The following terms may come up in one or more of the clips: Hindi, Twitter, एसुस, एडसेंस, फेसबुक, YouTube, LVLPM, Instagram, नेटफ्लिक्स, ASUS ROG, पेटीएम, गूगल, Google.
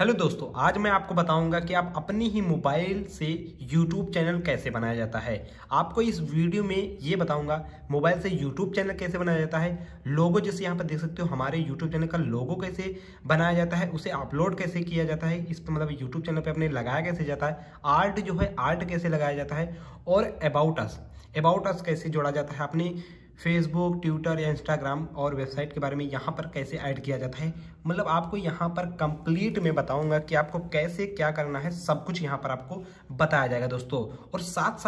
Hello दोस्तों, आज मैं आपको बताऊंगा कि आप अपनी ही मोबाइल से YouTube चैनल कैसे बनाया जाता है। आपको इस वीडियो में ये बताऊंगा मोबाइल से YouTube चैनल कैसे बनाया जाता है, लोगो जैसे यहाँ पर देख सकते हो हमारे YouTube चैनल का लोगो कैसे बनाया जाता है, उसे अपलोड कैसे किया जाता है, इस पर मतलब YouTube चैनल पे अपने लगाया कैसे जाता है, आर्ट जो है आर्ट कैसे लगाया जाता है और अबाउट अस कैसे जोड़ा जाता है, अपने फेसबुक, ट्विटर या इंस्टाग्राम और वेबसाइट के बारे में यहाँ पर कैसे ऐड किया जाता है। मतलब आपको यहाँ पर कंप्लीट में बताऊंगा कि आपको कैसे क्या करना है, सब कुछ यहाँ पर आपको बताया जाएगा दोस्तों। और साथ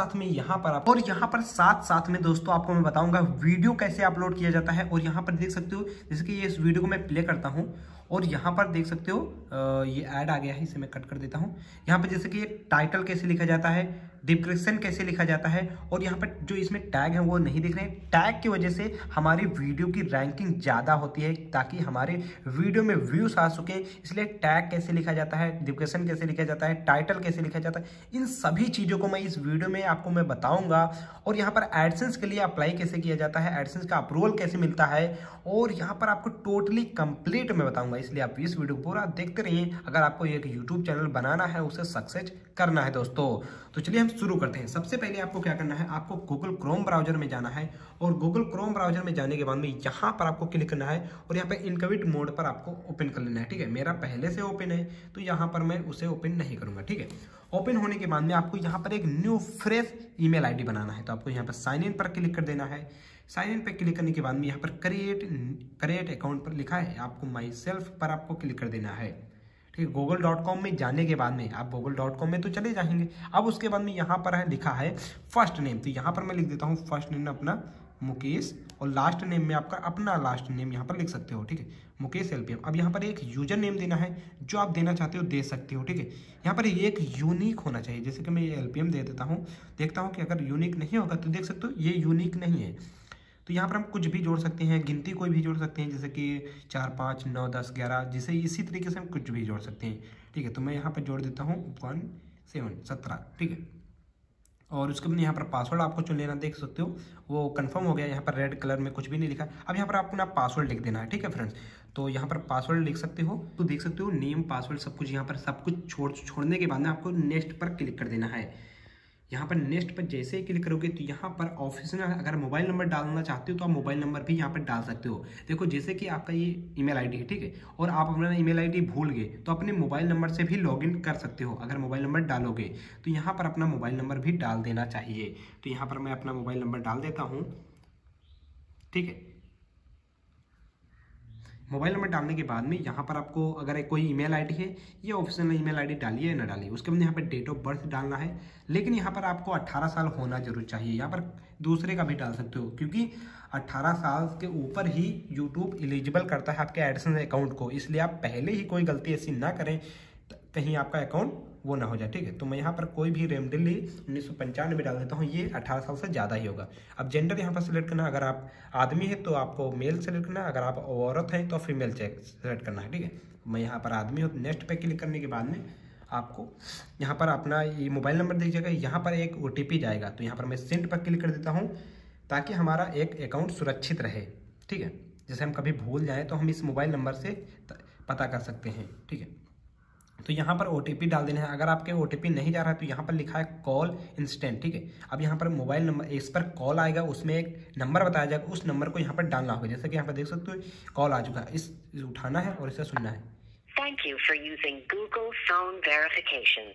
साथ में दोस्तों आपको मैं बताऊंगा वीडियो कैसे अपलोड किया जाता है। और यहाँ पर देख सकते हो, जैसे कि ये इस वीडियो को मैं प्ले करता हूँ और यहाँ पर देख सकते हो ये ऐड आ गया है, इसे मैं कट कर देता हूँ। यहाँ पर जैसे कि ये टाइटल कैसे लिखा जाता है, डिस्क्रिप्शन कैसे लिखा जाता है, और यहाँ पर जो इसमें टैग है वो नहीं दिख रहे हैं। टैग की वजह से हमारी वीडियो की रैंकिंग ज़्यादा होती है ताकि हमारे वीडियो में व्यूज आ सके, इसलिए टैग कैसे लिखा जाता है, डिस्क्रिप्शन कैसे लिखा जाता है, टाइटल कैसे लिखा जाता है, इन सभी चीज़ों को मैं इस वीडियो में आपको मैं बताऊँगा। और यहाँ पर एडसेंस के लिए अप्लाई कैसे किया जाता है, एडसेंस का अप्रूवल कैसे मिलता है, और यहाँ पर आपको टोटली कंप्लीट मैं बताऊँगा, इसलिए आप इस वीडियो को पूरा देखते रहिए अगर आपको एक यूट्यूब चैनल बनाना है, उसे सक्सेस करना है दोस्तों। तो चलिए शुरू करते हैं। सबसे पहले आपको क्या करना है, आपको Google Chrome ब्राउज़र में जाना है और Google Chrome ब्राउज़र में जाने के बाद में यहाँ पर आपको क्लिक करना है और यहाँ पे इनकविट मोड पर आपको ओपन कर लेना है। ठीक है, मेरा पहले से ओपन है तो यहाँ पर मैं उसे ओपन नहीं करूँगा। ठीक है, ओपन होने के बाद में आपको यहाँ पर एक न्यू फ्रेश ईमेल आईडी बनाना है, तो आपको यहाँ पर साइन इन पर क्लिक कर देना है। साइन इन पर क्लिक करने के बाद में यहाँ पर क्रिएट अकाउंट पर लिखा है, आपको माई सेल्फ पर आपको क्लिक कर देना है। ठीक है, google.com में जाने के बाद में आप google.com में तो चले जाएंगे। अब उसके बाद में यहाँ पर है लिखा है फर्स्ट नेम, तो यहाँ पर मैं लिख देता हूँ फर्स्ट नेम अपना मुकेश और लास्ट नेम में आपका अपना लास्ट नेम यहाँ पर लिख सकते हो। ठीक है, मुकेश एलपीएम। अब यहाँ पर एक यूजर नेम देना है, जो आप देना चाहते हो दे सकते हो। ठीक है, यहाँ पर एक यूनिक होना चाहिए, जैसे कि मैं ये एलपीएम दे देता हूँ, देखता हूँ कि अगर यूनिक नहीं होगा तो देख सकते हो ये यूनिक नहीं है। तो यहाँ पर हम कुछ भी जोड़ सकते हैं, गिनती कोई भी जोड़ सकते हैं, जैसे कि 4, 5, 9, 10, 11, जिसे इसी तरीके से हम कुछ भी जोड़ सकते हैं। ठीक है, तो मैं यहाँ पर जोड़ देता हूँ 1, 7, 17। ठीक है, और उसके बाद यहाँ पर पासवर्ड आपको चुन लेना, देख सकते हो वो कंफर्म हो गया, यहाँ पर रेड कलर में कुछ भी नहीं लिखा। अब यहाँ पर आपको ना पासवर्ड लिख देना है। ठीक है फ्रेंड्स, तो यहाँ पर पासवर्ड लिख सकते हो, तो देख सकते हो नेम, पासवर्ड, सब कुछ यहाँ पर सब कुछ छोड़ने के बाद में आपको नेक्स्ट पर क्लिक कर देना है। यहाँ पर नेक्स्ट पर जैसे ही क्लिक करोगे तो यहाँ पर ऑफिशियल अगर मोबाइल नंबर डालना चाहते हो तो आप मोबाइल नंबर भी यहाँ पर डाल सकते हो। देखो जैसे कि आपका ये ईमेल आईडी है, ठीक है, और आप अपना ईमेल आईडी भूल गए तो अपने मोबाइल नंबर से भी लॉगिन कर सकते हो। अगर मोबाइल नंबर डालोगे तो यहाँ पर अपना मोबाइल नंबर भी डाल देना चाहिए, तो यहाँ पर मैं अपना मोबाइल नंबर डाल देता हूँ। ठीक है, मोबाइल नंबर डालने के बाद में यहाँ पर आपको अगर कोई ईमेल आईडी है, ये ऑप्शनल ईमेल आईडी डालिए या ना डालिए। उसके बाद यहाँ पर डेट ऑफ बर्थ डालना है, लेकिन यहाँ पर आपको 18 साल होना जरूर चाहिए। यहाँ पर दूसरे का भी डाल सकते हो, क्योंकि 18 साल के ऊपर ही यूट्यूब एलिजिबल करता है आपके एडसेंस अकाउंट को, इसलिए आप पहले ही कोई गलती ऐसी ना करें कहीं आपका अकाउंट वो ना हो जाए। ठीक है, तो मैं यहाँ पर कोई भी रेमडिली 1995 डाल देता हूँ, ये 18 साल से ज़्यादा ही होगा। अब जेंडर यहाँ पर सिलेक्ट करना, अगर आप आदमी है तो आपको मेल सेलेक्ट करना, अगर आप औरत हैं तो फीमेल सेलेक्ट करना है। ठीक है, मैं यहाँ पर आदमी हूँ, नेक्स्ट पे क्लिक करने के बाद में आपको यहाँ पर अपना ये मोबाइल नंबर दिख जाएगा, यहाँ पर एक OTP जाएगा, तो यहाँ पर मैं सेंड पर क्लिक कर देता हूँ ताकि हमारा एक अकाउंट सुरक्षित रहे। ठीक है, जैसे हम कभी भूल जाएँ तो हम इस मोबाइल नंबर से पता कर सकते हैं। ठीक है, तो यहाँ पर OTP डाल देना है। अगर आपके OTP नहीं जा रहा है तो यहाँ पर लिखा है कॉल इंस्टेंट। ठीक है, अब यहाँ पर मोबाइल नंबर, इस पर कॉल आएगा, उसमें एक नंबर बताया जाएगा, उस नंबर को यहाँ पर डालना होगा। जैसे कि यहाँ पर देख सकते हो कॉल आ चुका है, इस उठाना है और इसे सुनना है। Thank you for using गूगल phone verification,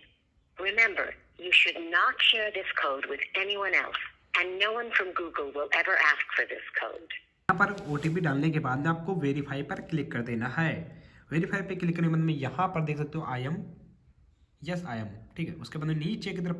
remember you should not share this code with anyone else and no one from गूगल will ever ask for this code. यहाँ पर OTP डालने के बाद आपको वेरीफाई पर क्लिक कर देना है। वेरीफाई पे क्लिक करने के बाद में यहाँ पर देख सकते हो आई एम यस। ठीक है, उसके बाद नीचे की तरफ,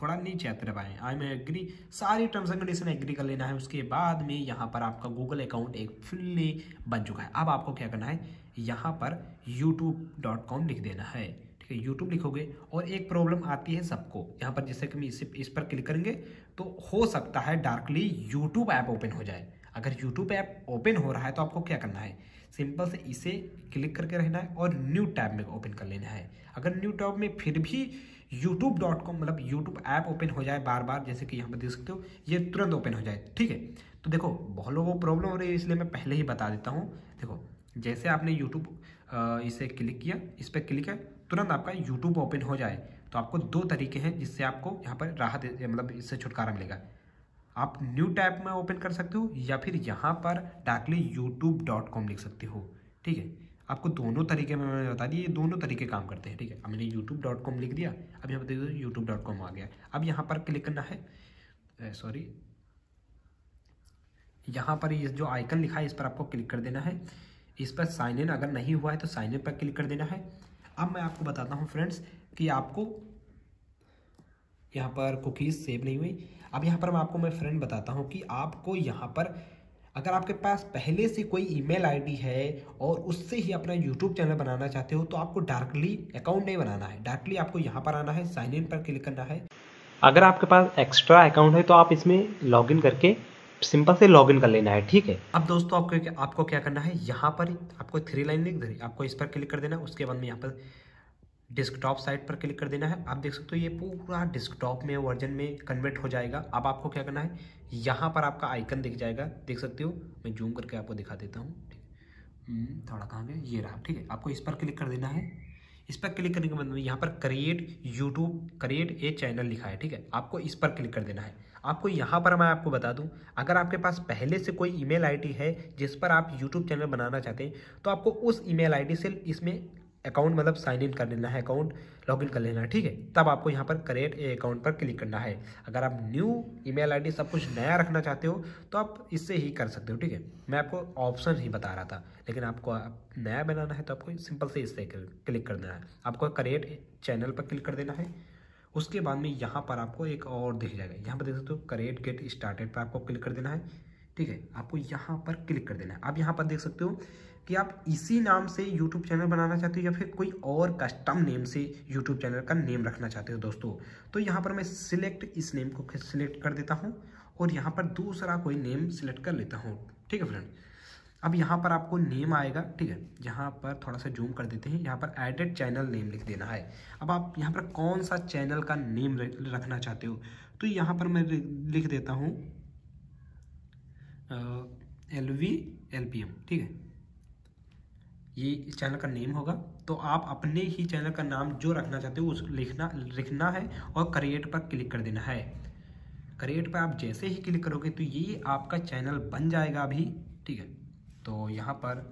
थोड़ा नीचे की तरफ आए, आई एम एग्री, सारी टर्म्स एंड कंडीशन एग्री कर लेना है। उसके बाद में यहाँ पर आपका गूगल अकाउंट एक फुल्ली बन चुका है। अब आपको क्या करना है, यहाँ पर youtube.com लिख देना है। ठीक है, यूट्यूब लिखोगे और एक प्रॉब्लम आती है सबको, यहाँ पर जैसे कि इस पर क्लिक करेंगे तो हो सकता है डायरेक्टली यूट्यूब ऐप ओपन हो जाए। अगर YouTube ऐप ओपन हो रहा है तो आपको क्या करना है, सिंपल से इसे क्लिक करके रहना है और न्यू टैब में ओपन कर लेना है। अगर न्यू टैब में फिर भी youtube.com मतलब YouTube ऐप ओपन हो जाए बार बार, जैसे कि यहाँ पर देख सकते हो ये तुरंत ओपन हो जाए। ठीक है, तो देखो बहुत लोगों को प्रॉब्लम हो रही है, इसलिए मैं पहले ही बता देता हूँ। देखो जैसे आपने YouTube इसे क्लिक किया, इस पर क्लिक है तुरंत आपका YouTube ओपन हो जाए। तो आपको दो तरीके हैं जिससे आपको यहाँ पर राहत मतलब इससे छुटकारा मिलेगा। आप न्यू टैब में ओपन कर सकते हो या फिर यहाँ पर डायरेक्टली youtube.com लिख सकते हो। ठीक है, आपको दोनों तरीके में मैंने बता दिया, ये दोनों तरीके काम करते हैं। ठीक है, अब मैंने youtube.com लिख दिया, अब यहाँ पर देखो youtube.com आ गया। अब यहाँ पर क्लिक करना है, सॉरी यहाँ पर ये जो आइकन लिखा है इस पर आपको क्लिक कर देना है। इस पर साइन इन अगर नहीं हुआ है तो साइन इन पर क्लिक कर देना है। अब मैं आपको बताता हूँ फ्रेंड्स कि आपको यहाँ पर कुकीज़ सेव नहीं हुई। अब यहाँ पर मैं फ्रेंड बताता हूँ कि आपको यहाँ पर अगर आपके पास पहले से कोई ईमेल आईडी है और उससे ही अपना यूट्यूब चैनल बनाना चाहते हो तो आपको डायरेक्टली अकाउंट नहीं बनाना है, डायरेक्टली आपको यहाँ पर आना है, साइन इन पर क्लिक करना है। अगर आपके पास एक्स्ट्रा अकाउंट है तो आप इसमें लॉगिन करके सिंपल से लॉगिन कर लेना है। ठीक है, अब दोस्तों आपको क्या करना है, यहाँ पर आपको 3 लाइन लिख दे, आपको इस पर क्लिक कर देना। उसके बाद में यहाँ पर डेस्कटॉप साइट पर क्लिक कर देना है। आप देख सकते हो ये पूरा डेस्कटॉप में वर्जन में कन्वर्ट हो जाएगा। अब आपको क्या करना है, यहाँ पर आपका आइकन दिख जाएगा, देख सकते हो, मैं जूम करके आपको दिखा देता हूँ। थोड़ा कहाँ गया, ये रहा। ठीक है, आपको इस पर क्लिक कर देना है। इस पर क्लिक करने के बाद में यहाँ पर create YouTube create a channel लिखा है। ठीक है, आपको इस पर क्लिक कर देना है। आपको यहाँ पर मैं आपको बता दूँ, अगर आपके पास पहले से कोई ईमेल आईडी है जिस पर आप यूट्यूब चैनल बनाना चाहते हैं तो आपको उस ईमेल आईडी से इसमें अकाउंट मतलब साइन इन कर लेना है, अकाउंट लॉगिन कर लेना है। ठीक है, तब आपको यहाँ पर क्रिएट ए अकाउंट पर क्लिक करना है। अगर आप न्यू ईमेल आईडी सब कुछ नया रखना चाहते हो तो आप इससे ही कर सकते हो। ठीक है, मैं आपको ऑप्शन ही बता रहा था, लेकिन आपको नया बनाना है तो आपको सिंपल से इससे क्लिक कर देना है। आपको क्रिएट चैनल पर क्लिक कर देना है। उसके बाद में यहाँ पर आपको एक और दिख जाएगा, यहाँ पर देख सकते हो क्रिएट गेट स्टार्टेड पर आपको क्लिक कर देना है। ठीक है, आपको यहाँ पर क्लिक कर देना है। आप यहाँ पर देख सकते हो कि आप इसी नाम से YouTube चैनल बनाना चाहते हो या फिर कोई और कस्टम नेम से YouTube चैनल का नेम रखना चाहते हो दोस्तों, तो यहाँ पर मैं सिलेक्ट इस नेम को सिलेक्ट कर देता हूँ और यहाँ पर दूसरा कोई नेम सिलेक्ट कर लेता हूँ। ठीक है फ्रेंड, अब यहाँ पर आपको नेम आएगा। ठीक है, यहाँ पर थोड़ा सा जूम कर देते हैं, यहाँ पर एडेड चैनल नेम लिख देना है। अब आप यहाँ पर कौन सा चैनल का नेम रखना चाहते हो तो यहाँ पर मैं लिख देता हूँ LVLPM। ठीक है, ये चैनल का नेम होगा। तो आप अपने ही चैनल का नाम जो रखना चाहते हो उस लिखना है और क्रिएट पर क्लिक कर देना है। क्रिएट पर आप जैसे ही क्लिक करोगे तो ये आपका चैनल बन जाएगा अभी। ठीक है, तो यहाँ पर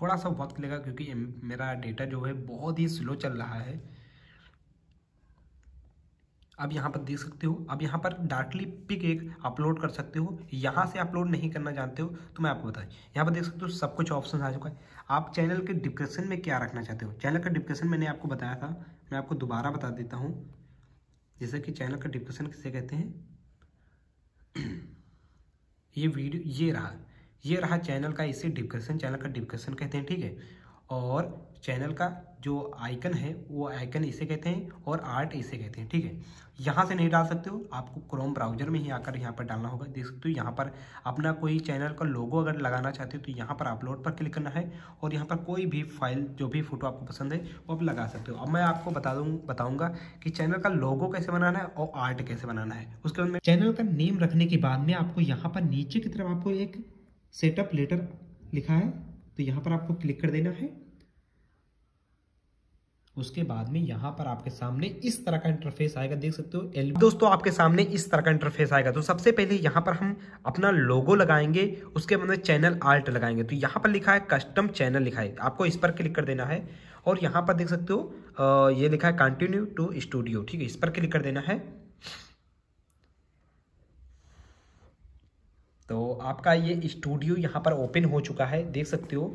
थोड़ा सा वक्त लगेगा क्योंकि मेरा डेटा जो है बहुत ही स्लो चल रहा है। अब यहाँ पर देख सकते हो, अब यहाँ पर डायरेक्टली पिक एक अपलोड कर सकते हो। यहाँ से अपलोड नहीं करना जानते हो तो मैं आपको बताऊँ, यहाँ पर देख सकते हो सब कुछ ऑप्शन आ चुका है। आप चैनल के डिस्क्रिप्शन में क्या रखना चाहते हो, चैनल का डिस्क्रिप्शन मैंने आपको बताया था, मैं आपको दोबारा बता देता हूँ जैसे कि चैनल का डिस्क्रिप्शन किसे कहते हैं। ये वीडियो ये रहा चैनल का, इसे डिस्क्रिप्शन चैनल का डिस्क्रिप्शन कहते हैं। ठीक है, और चैनल का जो आइकन है वो आइकन इसे कहते हैं और आर्ट इसे कहते हैं। ठीक है, यहाँ से नहीं डाल सकते हो, आपको क्रोम ब्राउज़र में ही आकर यहाँ पर डालना होगा। देख सकते हो यहाँ पर अपना कोई चैनल का लोगो अगर लगाना चाहते हो तो यहाँ पर अपलोड पर क्लिक करना है और यहाँ पर कोई भी फाइल जो भी फोटो आपको पसंद है वो आप लगा सकते हो। अब मैं आपको बताऊँगा कि चैनल का लोगो कैसे बनाना है और आर्ट कैसे बनाना है। उसके बाद में चैनल का नेम रखने के बाद में आपको यहाँ पर नीचे की तरफ आपको एक सेटअप लेटर लिखा है तो यहाँ पर आपको क्लिक कर देना है। उसके बाद में यहाँ पर आपके सामने इस तरह का इंटरफेस आएगा, देख सकते हो। दोस्तों आपके सामने इस तरह का इंटरफेस आएगा तो सबसे पहले यहाँ पर हम अपना लोगो लगाएंगे, उसके बाद चैनल आर्ट लगाएंगे। तो यहाँ पर लिखा है कस्टम चैनल लिखा है, आपको इस पर क्लिक कर देना है और यहाँ पर देख सकते हो ये लिखा है कंटिन्यू टू स्टूडियो। ठीक है, इस पर क्लिक कर देना है। तो आपका ये स्टूडियो यहाँ पर ओपन हो चुका है, देख सकते हो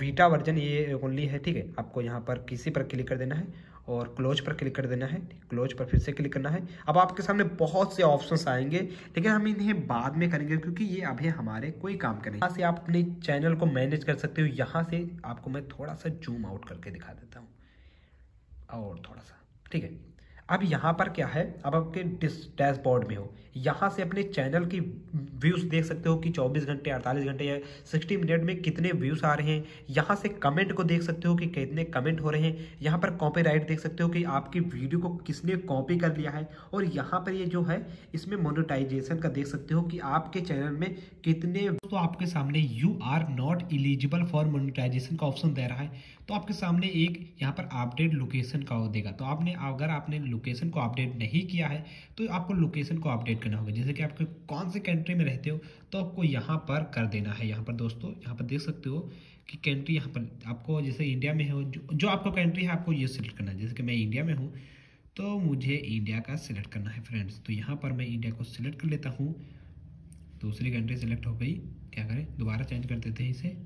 वीटा वर्जन ये ओनली है। ठीक है, आपको यहाँ पर किसी पर क्लिक कर देना है और क्लोज पर क्लिक कर देना है। क्लोज पर फिर से क्लिक करना है। अब आपके सामने बहुत से ऑप्शंस आएंगे लेकिन हम इन्हें बाद में करेंगे क्योंकि ये अभी हमारे कोई काम करेंगे। यहाँ से आप अपने चैनल को मैनेज कर सकते हो। यहाँ से आपको मैं थोड़ा सा जूम आउट करके दिखा देता हूँ और थोड़ा सा। ठीक है, अब यहाँ पर क्या है, अब आपके डैशबोर्ड में हो, यहाँ से अपने चैनल की व्यूज़ देख सकते हो कि 24 घंटे 48 घंटे या 60 मिनट में कितने व्यूज़ आ रहे हैं। यहाँ से कमेंट को देख सकते हो कि कितने कमेंट हो रहे हैं। यहाँ पर कॉपीराइट देख सकते हो कि आपकी वीडियो को किसने कॉपी कर लिया है। और यहाँ पर ये जो है इसमें मोनेटाइजेशन का देख सकते हो कि आपके चैनल में कितने, तो आपके सामने you are not eligible for monetization का ऑप्शन दे रहा है। तो आपके सामने एक यहाँ पर अपडेट लोकेशन का देगा। तो आपने अगर आपने लोकेशन को अपडेट नहीं किया है तो आपको लोकेशन को अपडेट करना होगा। जैसे कि आपके कौन से कंट्री में रहते हो तो आपको यहाँ पर कर देना है। यहाँ पर दोस्तों यहाँ पर देख सकते हो कि कंट्री यहाँ पर आपको, जैसे इंडिया में हो जो आपको कंट्री है आपको ये सिलेक्ट करना है। जैसे कि मैं इंडिया में हूँ तो मुझे इंडिया का सिलेक्ट करना है फ्रेंड्स। तो यहाँ पर मैं इंडिया को सिलेक्ट कर लेता हूँ। दूसरी कंट्री सिलेक्ट हो गई, क्या करें दोबारा चेंज कर देते हैं इसे।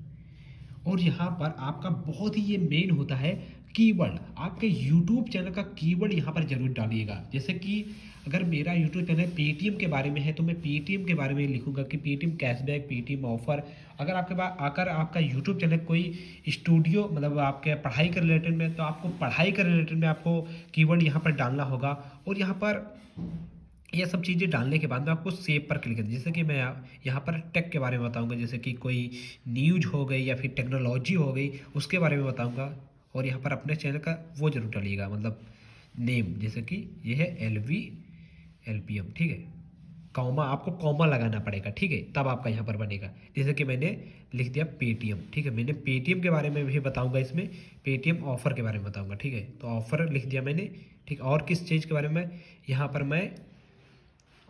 और यहाँ पर आपका बहुत ही ये मेन होता है कीवर्ड, आपके YouTube चैनल का कीवर्ड यहाँ पर जरूर डालिएगा। जैसे कि अगर मेरा YouTube चैनल पेटीएम के बारे में है तो मैं पेटीएम के बारे में लिखूंगा कि पेटीएम कैशबैक, पेटीएम ऑफर। अगर आपके पास आकर आपका YouTube चैनल कोई स्टूडियो, मतलब आपके पढ़ाई के रिलेटेड में, तो आपको पढ़ाई के रिलेटेड में आपको कीवर्ड यहाँ पर डालना होगा। और यहाँ पर यह सब चीज़ें डालने के बाद में आपको सेव पर क्लिक करना। जैसे कि मैं यहाँ पर टेक के बारे में बताऊँगा, जैसे कि कोई न्यूज़ हो गई या फिर टेक्नोलॉजी हो गई उसके बारे में बताऊँगा। और यहाँ पर अपने चैनल का वो जरूर डालिएगा, मतलब नेम, जैसे कि ये है LV LPM, ठीक है। कॉमा, आपको कॉमा लगाना पड़ेगा, ठीक है, तब आपका यहाँ पर बनेगा। जैसे कि मैंने लिख दिया पेटीएम, ठीक है, मैंने पेटीएम के बारे में भी बताऊंगा इसमें, पेटीएम ऑफर के बारे में बताऊंगा, ठीक है। तो ऑफर लिख दिया मैंने, ठीक। और किस चीज़ के बारे में, यहाँ पर मैं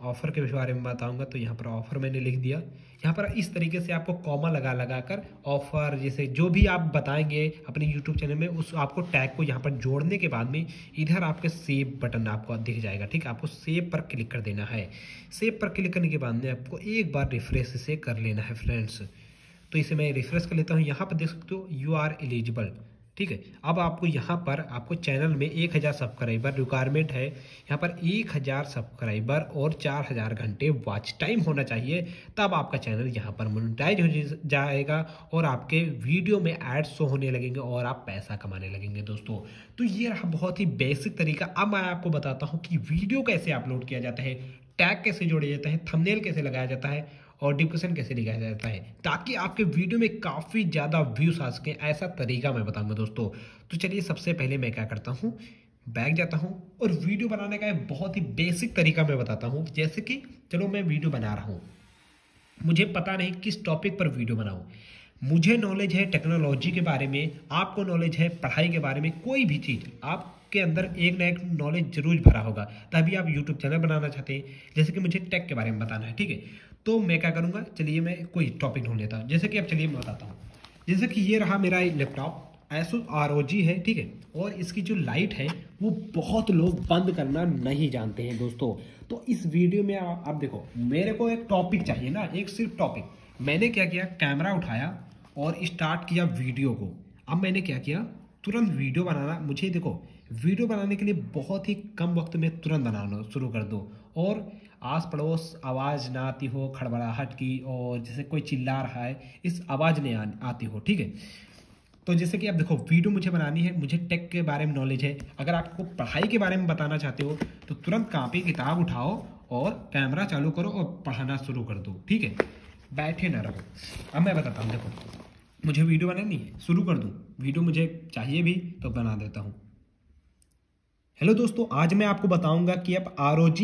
ऑफ़र के बारे में बताऊंगा, तो यहाँ पर ऑफ़र मैंने लिख दिया। यहाँ पर इस तरीके से आपको कॉमा लगा कर ऑफ़र, जैसे जो भी आप बताएंगे अपने यूट्यूब चैनल में, उस आपको टैग को यहाँ पर जोड़ने के बाद में इधर आपके सेव बटन आपको दिख जाएगा, ठीक है। आपको सेव पर क्लिक कर देना है। सेव पर क्लिक करने के बाद में आपको एक बार रिफ्रेश इसे कर लेना है फ्रेंड्स। तो इसे मैं रिफ्रेश कर लेता हूँ। यहाँ पर देख सकते हो यू आर एलिजिबल, ठीक है। अब आपको यहाँ पर आपको चैनल में 1000 सब्सक्राइबर रिक्वायरमेंट है। यहाँ पर 1000 सब्सक्राइबर और 4000 घंटे वॉच टाइम होना चाहिए, तब आपका चैनल यहाँ पर मोनेटाइज हो जाएगा और आपके वीडियो में एड्स शो होने लगेंगे और आप पैसा कमाने लगेंगे दोस्तों। तो ये रहा बहुत ही बेसिक तरीका। अब मैं आपको बताता हूँ कि वीडियो कैसे अपलोड किया जाता है, टैग कैसे जोड़े जाते हैं, थंबनेल कैसे लगाया जाता है और डिस्क्रिप्शन कैसे लिखा जाता है, ताकि आपके वीडियो में काफ़ी ज़्यादा व्यूज़ आ सकें। ऐसा तरीका मैं बताऊंगा दोस्तों। तो चलिए सबसे पहले मैं क्या करता हूँ, बैक जाता हूँ और वीडियो बनाने का एक बहुत ही बेसिक तरीका मैं बताता हूँ। जैसे कि चलो मैं वीडियो बना रहा हूँ, मुझे पता नहीं किस टॉपिक पर वीडियो बनाऊँ। मुझे नॉलेज है टेक्नोलॉजी के बारे में, आपको नॉलेज है पढ़ाई के बारे में, कोई भी चीज़ आप के अंदर एक ना एक नॉलेज जरूर भरा होगा, तभी आप YouTube चैनल बनाना चाहते हैं। जैसे कि मुझे टेक के बारे में बताना है, ठीक है, तो मैं क्या करूँगा, चलिए मैं कोई टॉपिक ढूंढ लेता हूँ। जैसे कि अब चलिए मैं बताता हूँ। जैसे कि ये रहा मेरा लैपटॉप ASUS ROG है, ठीक है, और इसकी जो लाइट है वो बहुत लोग बंद करना नहीं जानते हैं दोस्तों। तो इस वीडियो में आप देखो, मेरे को एक टॉपिक चाहिए ना, एक सिर्फ टॉपिक। मैंने क्या किया, कैमरा उठाया और स्टार्ट किया वीडियो को। अब मैंने क्या किया, तुरंत वीडियो बनाना। मुझे देखो वीडियो बनाने के लिए बहुत ही कम वक्त में तुरंत बनाना शुरू कर दो, और आस पड़ोस आवाज़ ना आती हो खड़बड़ाहट की, और जैसे कोई चिल्ला रहा है इस आवाज़ नहीं आती हो, ठीक है। तो जैसे कि आप देखो वीडियो मुझे बनानी है, मुझे टेक के बारे में नॉलेज है। अगर आपको पढ़ाई के बारे में बताना चाहते हो तो तुरंत कापी किताब उठाओ और कैमरा चालू करो और पढ़ाना शुरू कर दो, ठीक है, बैठे ना रहो। अब मैं बताता हूँ, देखो मुझे वीडियो बनानी है, शुरू कर दूँ, वीडियो मुझे चाहिए भी तो बना देता हूँ। हेलो दोस्तों, आज मैं आपको बताऊंगा कि आप ROG,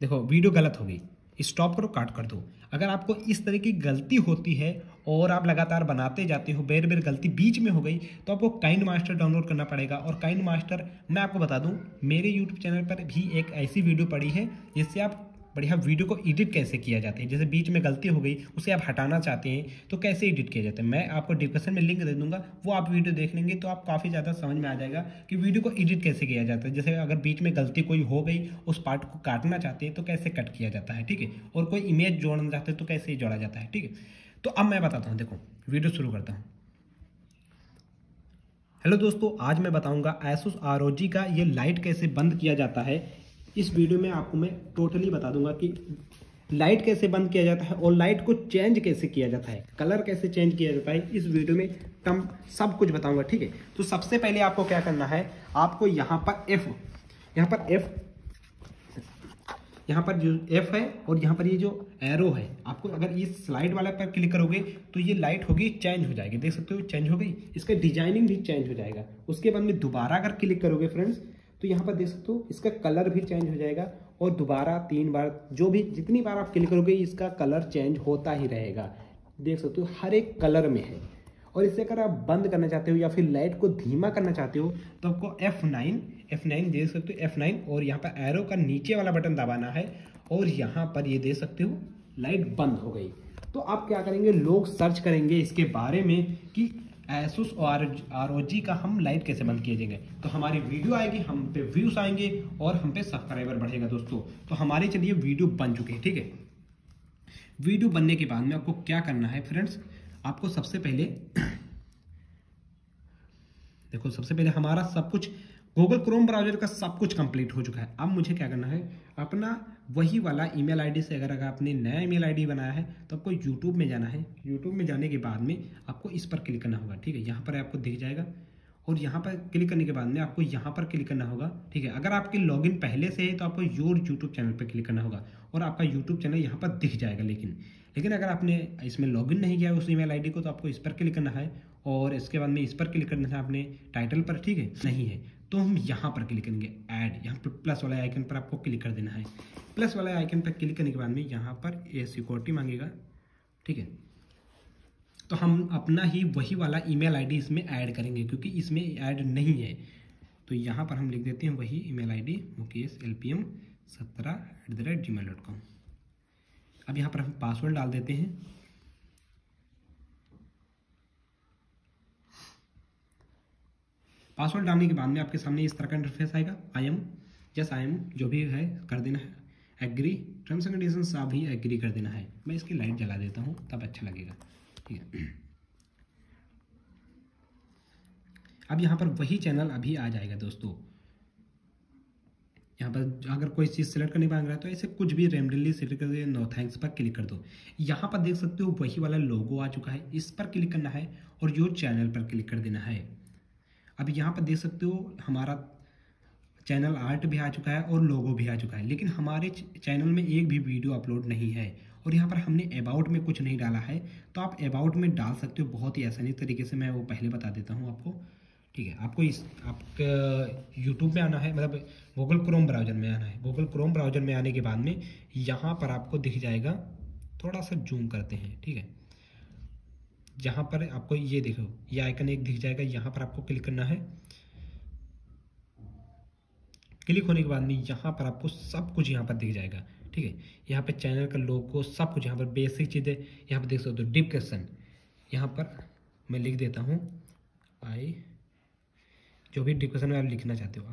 देखो वीडियो गलत हो गई, स्टॉप करो, काट कर दो। अगर आपको इस तरह की गलती होती है और आप लगातार बनाते जाते हो, बेर बेर गलती बीच में हो गई, तो आपको काइंड मास्टर डाउनलोड करना पड़ेगा। और काइंड मास्टर, मैं आपको बता दूँ, मेरे यूट्यूब चैनल पर भी एक ऐसी वीडियो पड़ी है जिससे आप बढ़िया वीडियो को एडिट कैसे किया जाता है। जैसे बीच में गलती हो गई, उसे आप हटाना चाहते हैं तो कैसे एडिट किया जाता है, मैं आपको डिस्क्रिप्शन में लिंक दे दूंगा, वो आप वीडियो देख लेंगे तो आप काफ़ी ज़्यादा समझ में आ जाएगा कि वीडियो को एडिट कैसे किया जाता है। जैसे अगर बीच में गलती कोई हो गई, उस पार्ट को काटना चाहते हैं तो कैसे कट किया जाता है, ठीक है, और कोई इमेज जोड़ना चाहते हैं तो कैसे जोड़ा जाता है, ठीक है। तो अब मैं बताता हूँ, देखो वीडियो शुरू करता हूँ। हेलो दोस्तों, आज मैं बताऊँगा ASUS ROG का ये लाइट कैसे बंद किया जाता है। इस वीडियो में आपको मैं टोटली बता दूंगा कि लाइट कैसे बंद किया जाता है और लाइट को चेंज कैसे किया जाता है, कलर कैसे चेंज किया जाता है, इस वीडियो में सब कुछ बताऊंगा, ठीक है। तो सबसे पहले आपको क्या करना है, आपको यहाँ पर F यहाँ पर F है और यहाँ पर ये जो एरो है, आपको अगर ये स्लाइड वाला पर क्लिक करोगे तो ये लाइट होगी चेंज हो जाएगी, देख सकते हो चेंज हो गई, इसका डिजाइनिंग भी चेंज हो जाएगा। उसके बाद में दोबारा अगर क्लिक करोगे फ्रेंड्स तो यहाँ पर देख सकते हो इसका कलर भी चेंज हो जाएगा, और दोबारा 3 बार जो भी जितनी बार आप क्लिक करोगे इसका कलर चेंज होता ही रहेगा, देख सकते हो हर एक कलर में है। और इसे अगर आप बंद करना चाहते हो या फिर लाइट को धीमा करना चाहते हो तो आपको F9 दे सकते हो, F9 और यहाँ पर एरो का नीचे वाला बटन दबाना है, और यहाँ पर ये दे सकते हो लाइट बंद हो गई। तो आप क्या करेंगे, लोग सर्च करेंगे इसके बारे में कि ASUS और ROG का हम लाइट कैसे बंद किए जाएंगे, तो हमारी वीडियो आएगी, हम पे व्यूज़ आएंगे और हम पे सब्सक्राइबर बढ़ेगा दोस्तों। तो हमारी चलिए वीडियो बन चुकी है, ठीक है। वीडियो बनने के बाद में आपको क्या करना है फ्रेंड्स, आपको सबसे पहले देखो, सबसे पहले हमारा सब कुछ गूगल क्रोम ब्राउजर का सब कुछ कंप्लीट हो चुका है। अब मुझे क्या करना है, अपना वही वाला ईमेल आईडी से अगर आपने नया ईमेल आईडी बनाया है तो आपको यूट्यूब में जाना है। यूट्यूब में जाने के बाद में आपको इस पर क्लिक करना होगा, ठीक है। यहाँ पर आपको दिख जाएगा और यहाँ पर क्लिक करने के बाद में आपको यहाँ पर क्लिक करना होगा, ठीक है। अगर आपके लॉगिन पहले से है तो आपको योर यूट्यूब चैनल पर क्लिक करना होगा और आपका यूट्यूब चैनल यहाँ पर दिख जाएगा। लेकिन अगर आपने इसमें लॉगिन नहीं किया है उस ईमेल आईडी को तो आपको इस पर क्लिक करना है, और इसके बाद में इस पर क्लिक करना है आपने टाइटल पर, ठीक है। नहीं है तो हम यहाँ पर क्लिक करेंगे ऐड, यहाँ पर प्लस वाले आइकन पर आपको क्लिक कर देना है। प्लस वाले आइकन पर क्लिक करने के बाद में यहाँ पर ए सिक्योरिटी मांगेगा, ठीक है। तो हम अपना ही वही वाला ईमेल आईडी इसमें ऐड करेंगे क्योंकि इसमें ऐड नहीं है, तो यहाँ पर हम लिख देते हैं वही ईमेल आईडी mukesh.lpm17@gmail.com। अब यहाँ पर हम पासवर्ड डाल देते हैं, पासवर्ड डालने के बाद में आपके सामने इस तरह का इंटरफेस आएगा। आई एम जो भी है कर देना है, एग्री टर्म्स एंड कंडीशन साफ ही एग्री कर देना है। मैं इसकी लाइट जला देता हूँ तब अच्छा लगेगा, ठीक है। अब यहाँ पर वही चैनल अभी आ जाएगा दोस्तों। यहाँ पर अगर कोई चीज़ सेलेक्ट करने मांग रहा है तो ऐसे कुछ भी रेमडली सेलेक्ट कर दो, नो थैंक्स पर क्लिक कर दो। यहाँ पर देख सकते हो वही वाला लोगो आ चुका है, इस पर क्लिक करना है और योर चैनल पर क्लिक कर देना है। अब यहाँ पर देख सकते हो हमारा चैनल आर्ट भी आ चुका है और लोगो भी आ चुका है, लेकिन हमारे चैनल में एक भी वीडियो अपलोड नहीं है। और यहाँ पर हमने अबाउट में कुछ नहीं डाला है, तो आप अबाउट में डाल सकते हो बहुत ही आसानी तरीके से, मैं वो पहले बता देता हूँ आपको, ठीक है। आपको इस आपके यूट्यूब में आना है, मतलब गूगल क्रोम ब्राउज़र में आना है। गूगल क्रोम ब्राउज़र में आने के बाद में यहाँ पर आपको दिख जाएगा, थोड़ा सा जूम करते हैं, ठीक है। यहाँ पर आपको ये देखो ये आइकन एक दिख जाएगा, यहाँ पर आपको क्लिक करना है। क्लिक होने के बाद में यहाँ पर आपको सब कुछ यहाँ पर दिख जाएगा, ठीक है। यहाँ पर चैनल का लोगो सब कुछ, यहाँ पर बेसिक चीज़ें यहाँ पर देख सकते हो, डिस्क्रिप्शन यहाँ पर मैं लिख देता हूँ, आई जो भी डिस्क्रिप्शन में आप लिखना चाहते हो,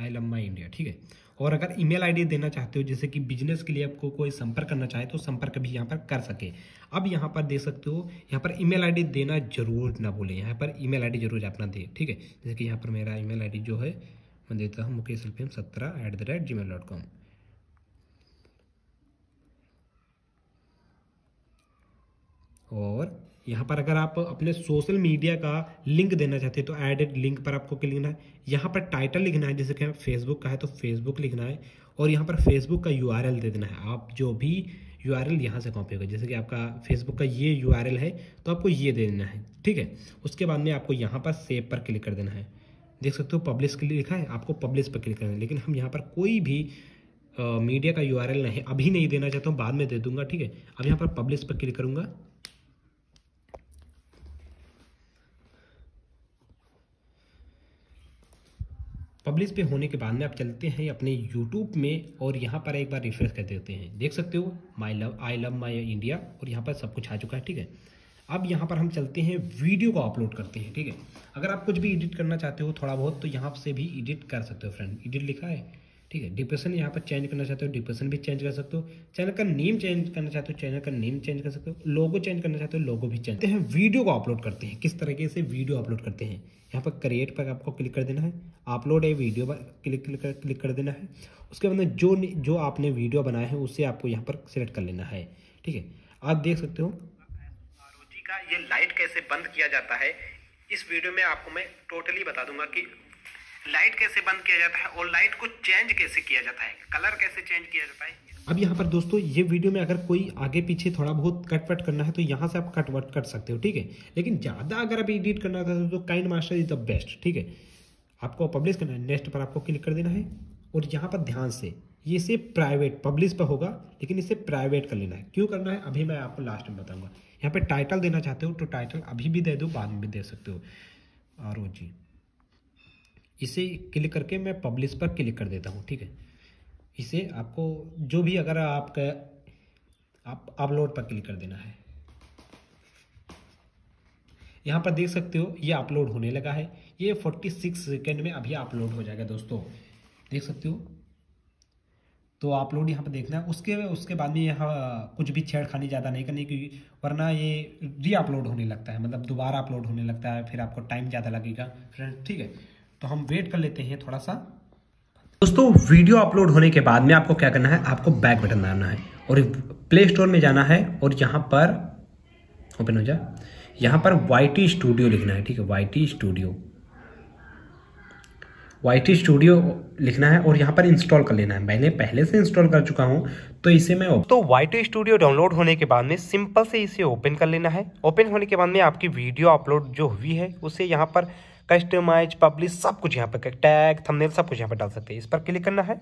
आई लम्बा इंडिया, ठीक है। और अगर ईमेल आईडी देना चाहते हो जैसे कि बिजनेस के लिए आपको कोई संपर्क करना चाहे तो संपर्क भी यहाँ पर कर सके। अब यहाँ पर देख सकते हो यहाँ पर ईमेल आईडी देना जरूर ना भूलें, यहाँ पर ईमेल आईडी जरूर अपना दे, ठीक है। जैसे कि यहाँ पर मेरा ईमेल आईडी जो है मैं देता हूँ mukesh.lpm17@gmail.com। और यहाँ पर अगर आप अपने सोशल मीडिया का लिंक देना चाहते हैं तो एडेड लिंक पर आपको क्लिक करना है। यहाँ पर टाइटल लिखना है, जैसे कि फेसबुक का है तो फेसबुक लिखना है, और यहाँ पर फेसबुक का URL दे देना है। आप जो भी URL यहाँ से कॉपी होगा, जैसे कि आपका फेसबुक का ये URL है तो आपको ये दे देना है, ठीक है। उसके बाद में आपको यहाँ पर सेव पर क्लिक कर देना है, देख सकते हो पब्लिश के लिए लिखा है, आपको पब्लिश पर क्लिक करना है। लेकिन हम यहाँ पर कोई भी मीडिया का URL नहीं अभी नहीं देना चाहता हूँ, बाद में दे दूँगा, ठीक है। अब यहाँ पर पब्लिश पर क्लिक करूँगा, पब्लिश पे होने के बाद में आप चलते हैं अपने YouTube में और यहाँ पर एक बार रिफ्रेश कर देते हैं, देख सकते हो आई लव माई इंडिया, और यहाँ पर सब कुछ आ चुका है, ठीक है। अब यहाँ पर हम चलते हैं वीडियो को अपलोड करते हैं, ठीक है। अगर आप कुछ भी एडिट करना चाहते हो थोड़ा बहुत तो यहाँ से भी एडिट कर सकते हो फ्रेंड, एडिट लिखा है, ठीक है। डिस्क्रिप्शन यहाँ पर चेंज करना चाहते हो डिस्क्रिप्शन भी चेंज कर सकते हो, चैनल का नेम चेंज करना चाहते हो चैनल का नेम चेंज कर सकते हो, लोगो चेंज करना चाहते हो लोगो भी चेंज करते हैं। वीडियो को अपलोड करते हैं, किस तरीके से वीडियो अपलोड करते हैं, यहाँ पर क्रिएट पर आपको क्लिक कर देना है, अपलोड ए वीडियो पर क्लिक कर देना है। उसके बाद में जो आपने वीडियो बनाया है उसे आपको यहाँ पर सिलेक्ट कर लेना है, ठीक है। आप देख सकते हो ROG का ये लाइट कैसे बंद किया जाता है, इस वीडियो में आपको मैं टोटली बता दूंगा कि लाइट कैसे बंद किया जाता है और लाइट को चेंज कैसे किया जाता है, कलर कैसे चेंज किया जाता है। अब यहाँ पर दोस्तों ये वीडियो में अगर कोई आगे पीछे थोड़ा बहुत कट वट करना है तो यहाँ से आप कट वट कर सकते हो, ठीक है। लेकिन ज़्यादा अगर आप एडिट करना चाहते हो तो KineMaster is the best, ठीक है। आपको पब्लिश करना है, नेक्स्ट पर आपको क्लिक कर देना है और यहाँ पर ध्यान से ये इसे प्राइवेट पब्लिश पर होगा लेकिन इसे प्राइवेट कर लेना है। क्यों करना है अभी मैं आपको लास्ट में बताऊँगा। यहाँ पर टाइटल देना चाहते हो तो टाइटल अभी भी दे दो, बाद में भी दे सकते हो। और जी इसे क्लिक करके मैं पब्लिश पर क्लिक कर देता हूँ, ठीक है। इसे आपको जो भी अगर आपका आप अपलोड पर क्लिक कर देना है। यहाँ पर देख सकते हो ये अपलोड होने लगा है, ये 46 सेकेंड में अभी अपलोड हो जाएगा दोस्तों, देख सकते हो। तो अपलोड यहाँ पर देखना है, उसके बाद में यहाँ कुछ भी छेड़खानी ज़्यादा नहीं करनी क्योंकि वरना ये री अपलोड होने लगता है, मतलब दोबारा अपलोड होने लगता है, फिर आपको टाइम ज़्यादा लगेगा फ्रेंड, ठीक है। तो हम वेट कर लेते हैं थोड़ा सा। दोस्तों वीडियो अपलोड होने के बाद में आपको क्या करना है, आपको बैक बटन दबाना है और प्ले स्टोर में जाना है और यहाँ पर ओपन हो जाए, यहाँ पर YT स्टूडियो लिखना है, ठीक है। YT स्टूडियो लिखना है और यहाँ पर इंस्टॉल कर लेना है। मैंने पहले से इंस्टॉल कर चुका हूँ तो इसे मैं तो YT स्टूडियो डाउनलोड होने के बाद में सिंपल से इसे ओपन कर लेना है। ओपन होने के बाद में आपकी वीडियो अपलोड जो हुई है उसे यहाँ पर कस्टमाइज पब्लिश सब कुछ यहाँ पर टैग थंबनेल सब कुछ यहाँ पर डाल सकते हैं। इस पर क्लिक करना है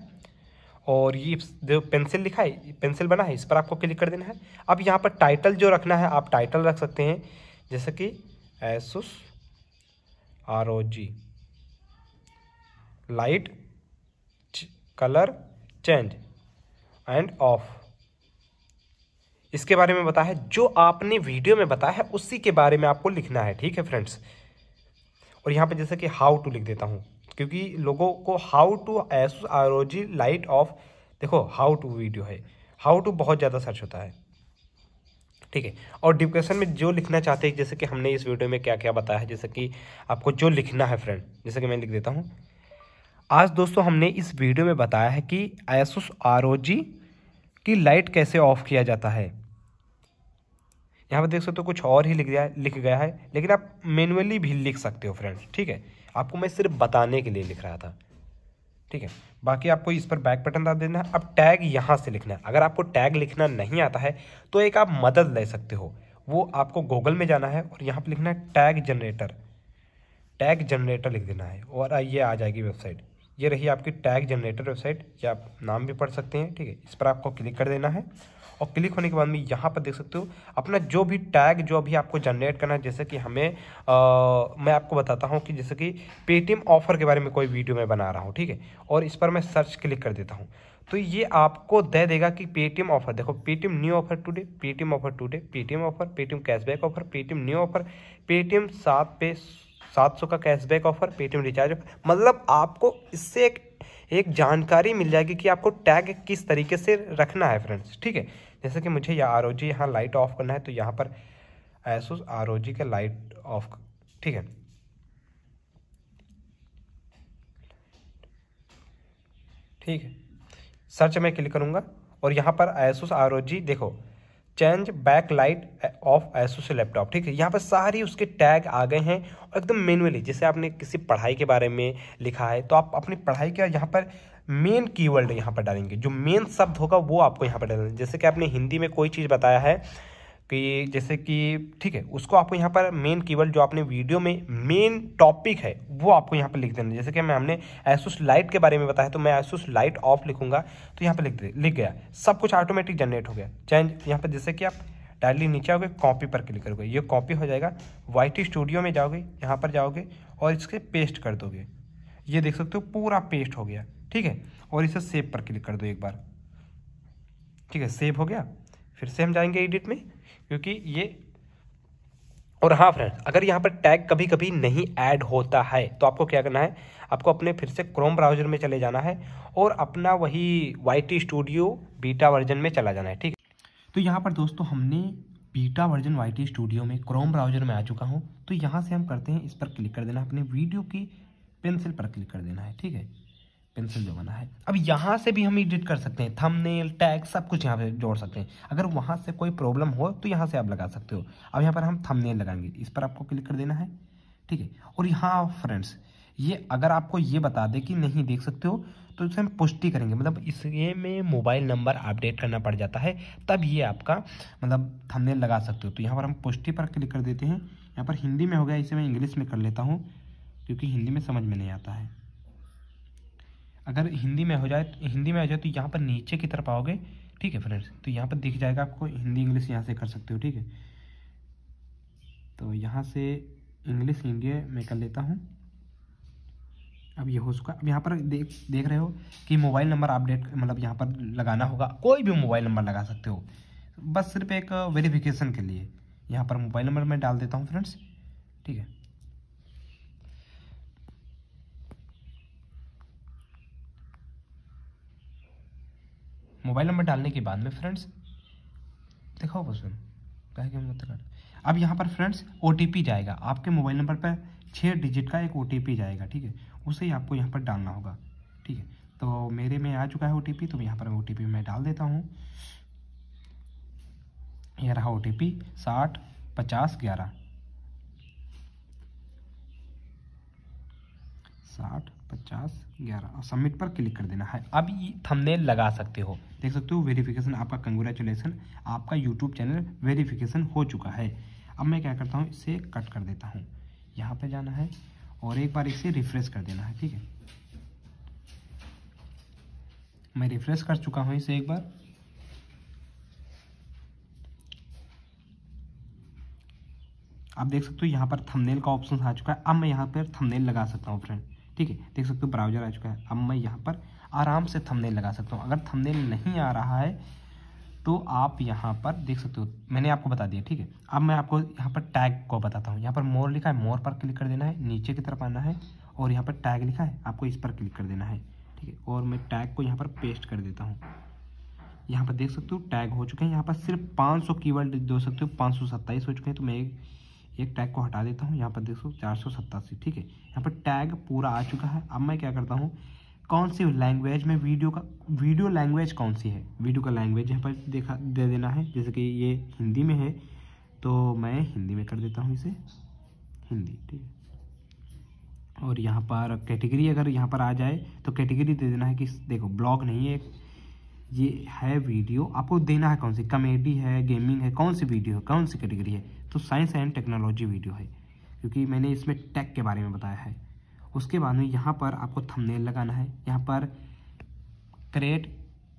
और ये जो पेंसिल लिखा है पेंसिल बना है इस पर आपको क्लिक कर देना है। अब यहाँ पर टाइटल जो रखना है आप टाइटल रख सकते हैं जैसे कि एसुस ROG light colour change and off. इसके बारे में बताया है जो आपने वीडियो में बताया है उसी के बारे में आपको लिखना है, ठीक है फ्रेंड्स। और यहाँ पे जैसे कि हाउ टू लिख देता हूँ क्योंकि लोगों को how to एसुस ROG light off, देखो हाउ टू वीडियो है, हाउ टू बहुत ज़्यादा सर्च होता है, ठीक है। और डिस्क्रिप्शन में जो लिखना चाहते हैं जैसे कि हमने इस वीडियो में क्या क्या बताया है, जैसे कि आपको जो लिखना है फ्रेंड, जैसे कि मैं लिख देता हूँ। आज दोस्तों हमने इस वीडियो में बताया है कि एसुस ROG की लाइट कैसे ऑफ किया जाता है। यहाँ पर देख सकते हो कुछ और ही लिख गया है लेकिन आप मैनुअली भी लिख सकते हो फ्रेंड्स, ठीक है। आपको मैं सिर्फ बताने के लिए लिख रहा था, ठीक है। बाकी आपको इस पर बैक बटन दबा देना है। अब टैग यहाँ से लिखना है, अगर आपको टैग लिखना नहीं आता है तो एक आप मदद ले सकते हो, वो आपको गूगल में जाना है और यहाँ पर लिखना है टैग जनरेटर लिख देना है और ये आ जाएगी वेबसाइट। ये रही आपकी टैग जनरेटर वेबसाइट, या आप नाम भी पढ़ सकते हैं, ठीक है। इस पर आपको क्लिक कर देना है और क्लिक होने के बाद में यहाँ पर देख सकते हो अपना जो भी टैग जो भी आपको जनरेट करना है। जैसे कि हमें मैं आपको बताता हूँ कि जैसे कि पेटीएम ऑफर के बारे में कोई वीडियो मैं बना रहा हूँ, ठीक है। और इस पर मैं सर्च क्लिक कर देता हूँ तो ये आपको दे देगा कि पेटीएम ऑफर, देखो पेटीएम new offer today, पेटीएम offer today, पेटीएम offer, पेटीएम cashback offer, पेटीएम new offer, पेटीएम 700 का cashback offer, पेटीएम recharge offer. मतलब आपको इससे एक जानकारी मिल जाएगी कि आपको टैग किस तरीके से रखना है फ्रेंड्स, ठीक है। जैसे कि मुझे यह ROG यहाँ लाइट ऑफ करना है तो यहाँ पर एसुस ROG का लाइट ऑफ, ठीक है। ठीक है सर्च में क्लिक करूँगा और यहाँ पर एसुस ROG देखो change back light off एसुस laptop, ठीक है। यहाँ पर सारी उसके टैग आ गए हैं और एकदम मैनुअली जैसे आपने किसी पढ़ाई के बारे में लिखा है तो आप अपनी पढ़ाई के यहाँ पर मेन कीवर्ड यहाँ पर डालेंगे, जो मेन शब्द होगा वो आपको यहाँ पर डालना है। जैसे कि आपने हिंदी में कोई चीज़ बताया है कि जैसे कि, ठीक है, उसको आपको यहाँ पर मेन कीवर्ड जो आपने वीडियो में मेन टॉपिक है वो आपको यहाँ पर लिख देना है। जैसे कि मैं हमने एसुस लाइट के बारे में बताया तो मैं एसुस लाइट ऑफ लिखूंगा तो यहाँ पर लिख गया सब कुछ ऑटोमेटिक जनरेट हो गया। चेंज यहाँ पर जैसे कि आप डायरेक्टली नीचे आओगे, कॉपी पर क्लिक करोगे, ये कॉपी हो जाएगा। YT स्टूडियो में जाओगे, यहाँ पर जाओगे और इसके पेस्ट कर दोगे, ये देख सकते हो पूरा पेस्ट हो गया, ठीक है। और इसे सेव पर क्लिक कर दो एक बार, ठीक है सेव हो गया। फिर से हम जाएंगे एडिट में क्योंकि ये, और हाँ फ्रेंड अगर यहाँ पर टैग कभी कभी नहीं ऐड होता है तो आपको क्या करना है, आपको अपने फिर से क्रोम ब्राउजर में चले जाना है और अपना वही YT स्टूडियो बीटा वर्जन में चला जाना है, ठीक है। तो यहाँ पर दोस्तों हमने बीटा वर्जन YT स्टूडियो में क्रोम ब्राउजर में आ चुका हूँ तो यहाँ से हम करते हैं, इस पर क्लिक कर देना, अपने वीडियो की पेंसिल पर क्लिक कर देना है, ठीक है पेंसिल जो बना है। अब यहाँ से भी हम एडिट कर सकते हैं, थंबनेल टैग सब कुछ यहाँ पे जोड़ सकते हैं। अगर वहाँ से कोई प्रॉब्लम हो तो यहाँ से आप लगा सकते हो। अब यहाँ पर हम थंबनेल लगाएंगे, इस पर आपको क्लिक कर देना है, ठीक है। और यहाँ फ्रेंड्स ये अगर आपको ये बता दे कि नहीं देख सकते हो तो इसे हम पुष्टि करेंगे, मतलब इसके में मोबाइल नंबर अपडेट करना पड़ जाता है तब ये आपका मतलब थंबनेल लगा सकते हो। तो यहाँ पर हम पुष्टि पर क्लिक कर देते हैं। यहाँ पर हिंदी में हो गया, इसे मैं इंग्लिश में कर लेता हूँ क्योंकि हिंदी में समझ में नहीं आता है। अगर हिंदी में हो जाए तो यहाँ पर नीचे की तरफ आओगे, ठीक है फ्रेंड्स, तो यहाँ पर दिख जाएगा आपको हिंदी इंग्लिश, यहाँ से कर सकते हो, ठीक है। तो यहाँ से इंग्लिश हिंदी में कर लेता हूँ। अब ये हो चुका। अब यहाँ पर देख रहे हो कि मोबाइल नंबर अपडेट मतलब यहाँ पर लगाना होगा, कोई भी मोबाइल नंबर लगा सकते हो, बस सिर्फ एक वेरिफिकेशन के लिए। यहाँ पर मोबाइल नंबर मैं डाल देता हूँ फ्रेंड्स, ठीक है। मोबाइल नंबर डालने के बाद में फ्रेंड्स दिखाओ बस कर। अब यहाँ पर फ्रेंड्स ओटीपी जाएगा, आपके मोबाइल नंबर पर 6 डिजिट का एक ओटीपी जाएगा, ठीक है, उसे ही आपको यहाँ पर डालना होगा, ठीक है। तो मेरे में आ चुका है ओटीपी, तो यहाँ पर ओटीपी मैं डाल देता हूँ। यह रहा ओटीपी 605011 605011 और सबमिट पर क्लिक कर देना है। अब ये थंबनेल लगा सकते हो, देख सकते हो वेरिफिकेशन आपका, कंग्रेचुलेसन, आपका यूट्यूब चैनल वेरिफिकेशन हो चुका है। अब मैं क्या करता हूँ, इसे कट कर देता हूँ। यहाँ पे जाना है और एक बार इसे रिफ्रेश कर देना है, ठीक है। मैं रिफ्रेश कर चुका हूँ इसे एक बार। आप देख सकते हो यहाँ पर थंबनेल का ऑप्शन आ चुका है। अब मैं यहाँ पर थंबनेल लगा सकता हूँ फ्रेंड, ठीक है। देख सकते हो ब्राउजर आ चुका है। अब मैं यहाँ पर आराम से थंबनेल लगा सकता हूँ। अगर थंबनेल नहीं आ रहा है तो आप यहाँ पर देख सकते हो, मैंने आपको बता दिया, ठीक है। अब मैं आपको यहाँ पर टैग को बताता हूँ। यहाँ पर मोर लिखा है, मोर पर क्लिक कर देना है, नीचे की तरफ आना है और यहाँ पर टैग लिखा है, आपको इस पर क्लिक कर देना है, ठीक है। और मैं टैग को यहाँ पर पेस्ट कर देता हूँ। यहाँ पर देख सकते हो टैग हो चुके हैं। यहाँ पर सिर्फ 500 कीवर्ड दे सकते हो, 527 हो चुके हैं। तो मैं एक टैग को हटा देता हूँ। यहाँ पर देखो 487, ठीक है। यहाँ पर टैग पूरा आ चुका है। अब मैं क्या करता हूँ, कौन सी लैंग्वेज में वीडियो लैंग्वेज कौन सी है, वीडियो का लैंग्वेज यहाँ पर देखा दे देना है। जैसे कि ये हिंदी में है तो मैं हिंदी में कर देता हूँ इसे हिंदी, ठीक है। और यहाँ पर कैटेगरी अगर यहाँ पर आ जाए तो कैटेगरी दे देना है कि देखो ब्लॉग नहीं है, ये है वीडियो। आपको देना है कौन सी, कॉमेडी है, गेमिंग है, कौन सी वीडियो है, कौन सी कैटेगरी है। तो साइंस एंड टेक्नोलॉजी वीडियो है क्योंकि मैंने इसमें टेक के बारे में बताया है। उसके बाद में यहाँ पर आपको थंबनेल लगाना है। यहाँ पर क्रिएट